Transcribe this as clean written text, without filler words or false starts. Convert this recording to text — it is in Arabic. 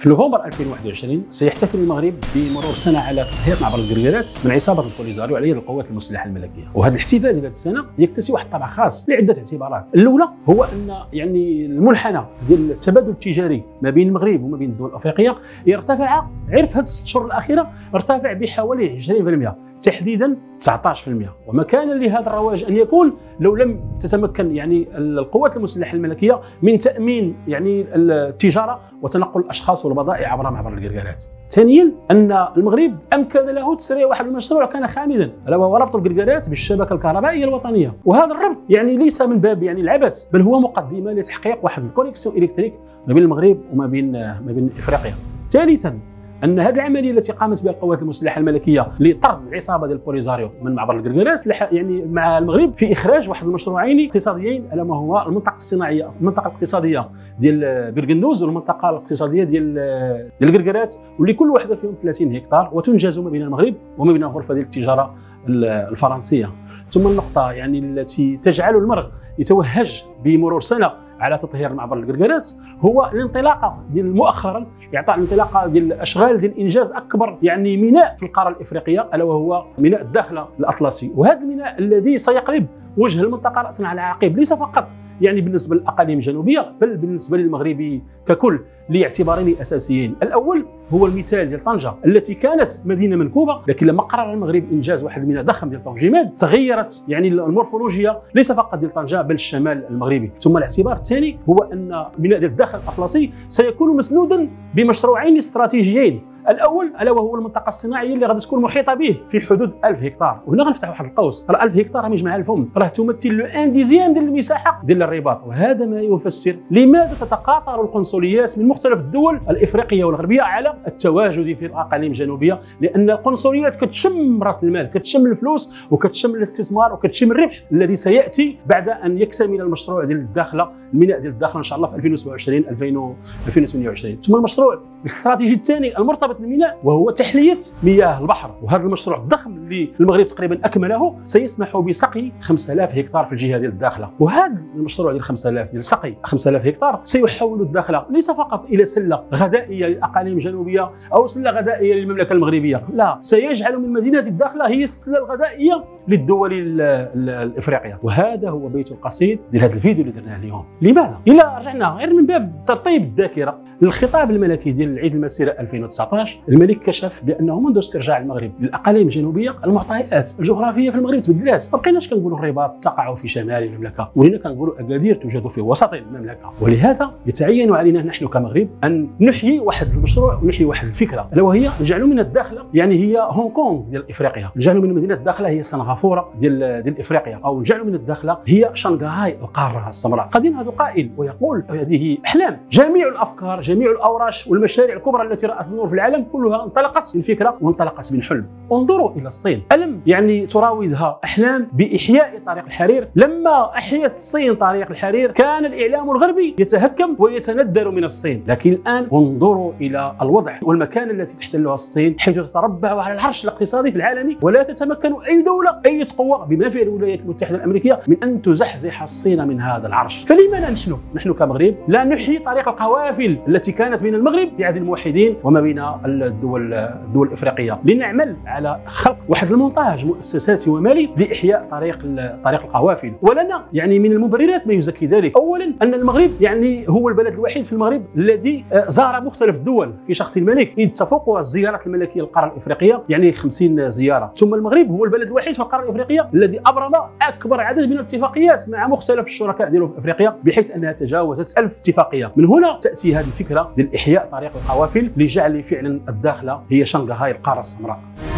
في نوفمبر 2021 سيحتفل المغرب بمرور سنة على تطهير معبر الكركرات من عصابة البوليزاريو على يد القوات المسلحة الملكية، وهذا الاحتفال لهذه السنة يكتسي واحد طابع خاص لعدة اعتبارات. الأولى هو أن يعني المنحنى ديال التبادل التجاري ما بين المغرب وما بين الدول الأفريقية ارتفع، غير في هذه الشهور الأخيرة ارتفع بحوالي 20%، تحديدا 19%، وما كان لهذا الرواج ان يكون لو لم تتمكن يعني القوات المسلحه الملكيه من تامين يعني التجاره وتنقل الاشخاص والبضائع عبر معبر الكركرات. ثانيا ان المغرب امكن له تسريع واحد المشروع كان خامدا، الا وهو ربط الكركرات بالشبكه الكهربائيه الوطنيه، وهذا الربط يعني ليس من باب يعني العبث، بل هو مقدمه لتحقيق واحد الكونيكسيون الكتريك ما بين المغرب وما بين افريقيا. ثالثا أن هذه العملية التي قامت بها القوات المسلحة الملكية لطرد العصابة ديال البوليزاريو من معبر الكركرات يعني مع المغرب في إخراج واحد المشروعين اقتصاديين، ألا ما هو المنطقة الصناعية، المنطقة الاقتصادية ديال برقنوز والمنطقة الاقتصادية ديال الكركرات، واللي كل واحدة فيهم 30 هكتار وتنجز ما بين المغرب وما بين غرفة ديال التجارة الفرنسية. ثم النقطة يعني التي تجعل المرء يتوهج بمرور سنة على تطهير معبر الكركرات هو الانطلاقه ديال مؤخرا، اعطاء الانطلاقه ديال الاشغال ديال انجاز اكبر يعني ميناء في القاره الافريقيه، الا وهو ميناء الداخله الاطلسي، وهذا الميناء الذي سيقلب وجه المنطقه راسا على عقب، ليس فقط يعني بالنسبه للاقاليم الجنوبيه بل بالنسبه للمغربي ككل، لاعتبارين اساسيين. الاول هو المثال ديال طنجه التي كانت مدينه منكوبه، لكن لما قرر المغرب انجاز واحد الميناء ضخم ديال طنجيمات تغيرت يعني المورفولوجيا ليس فقط ديال طنجه بل الشمال المغربي. ثم الاعتبار الثاني هو ان ميناء ديال الداخل الاطلسي سيكون مسنودا بمشروعين استراتيجيين، الاول الا وهو المنطقه الصناعيه اللي غادي تكون محيطه به في حدود 1000 هكتار، وهنا غنفتح واحد القوس، راه 1000 هكتار مجمع الفم راه تمثل لو ان ديزيام ديال المساحه ديال الرباط، وهذا ما يفسر لماذا تتقاطر القنصليات من مختلف الدول الافريقيه والغربيه على التواجد في الاقاليم الجنوبيه، لان القنصليات كتشم راس المال، كتشم الفلوس وكتشم الاستثمار وكتشم الربح الذي سياتي بعد ان يكتمل المشروع ديال الداخله، الميناء ديال الداخله ان شاء الله في 2027 2028. ثم المشروع الاستراتيجي الثاني المرتبط بالميناء وهو تحليه مياه البحر، وهذا المشروع الضخم اللي المغرب تقريبا اكمله سيسمح بسقي 5000 هكتار في الجهه ديال الداخله، وهذا المشروع ديال 5000 ديال سقي 5000 هكتار سيحول الداخله ليس فقط الى سله غذائيه للاقاليم الجنوبيه او سله غذائيه للمملكه المغربيه، لا، سيجعل من مدينه الداخله هي السله الغذائيه للدول الافريقيه، وهذا هو بيت القصيد ديال هذا الفيديو اللي درناه اليوم. لماذا؟ الى رجعنا غير من باب ترطيب الذاكره للخطاب الملكي ديال العيد المسيره 2019، الملك كشف بانه منذ استرجاع المغرب للاقاليم الجنوبيه المعطيات الجغرافيه في المغرب تبدلات، ما بقيناش كنقولوا الرباط تقع في شمال المملكه، ولينا كنقولوا اكادير توجد في وسط المملكه، ولهذا يتعين علينا نحن كمغرب ان نحيي واحد المشروع ونحيي واحد الفكره، الا وهي نجعلوا من الداخله يعني هي هونغ كونغ ديال افريقيا، نجعلوا من مدينه الداخله هي سنغافوره ديال افريقيا، او نجعلوا من الداخله هي شنغهاي القاره السمراء. قد ينهض قائل ويقول هذه احلام، جميع الافكار، جميع الاوراش والمشاريع الكبرى التي رأت النور في العالم كلها انطلقت من فكره وانطلقت من حلم. انظروا الى الصين، الم يعني تراودها احلام باحياء طريق الحرير؟ لما احيت الصين طريق الحرير كان الاعلام الغربي يتهكم ويتندر من الصين، لكن الان انظروا الى الوضع والمكان التي تحتلها الصين، حيث تتربع على العرش الاقتصادي في العالم، ولا تتمكن اي دوله، اي قوه بما فيها الولايات المتحده الامريكيه من ان تزحزح الصين من هذا العرش. فلما لا نحن كمغرب لا نحيي طريق القوافل التي كانت بين المغرب بعهد الموحدين وما بين الدول الافريقيه، لنعمل على خلق واحد المونتاج مؤسساتي ومالي لاحياء طريق القوافل. ولنا يعني من المبررات ما يزكي ذلك، اولا ان المغرب يعني هو البلد الوحيد في المغرب الذي زار مختلف الدول في شخص الملك، اذ تفوق الزيارات الملكيه للقاره الافريقيه يعني 50 زياره. ثم المغرب هو البلد الوحيد في القاره الافريقيه الذي ابرم اكبر عدد من الاتفاقيات مع مختلف الشركاء ديالو في افريقيا، بحيث انها تجاوزت 1000 اتفاقيه. من هنا تاتي هذه الفكره ديال احياء طريق القوافل لجعل فعلا الداخله هي شنغهاي القاره السمراء.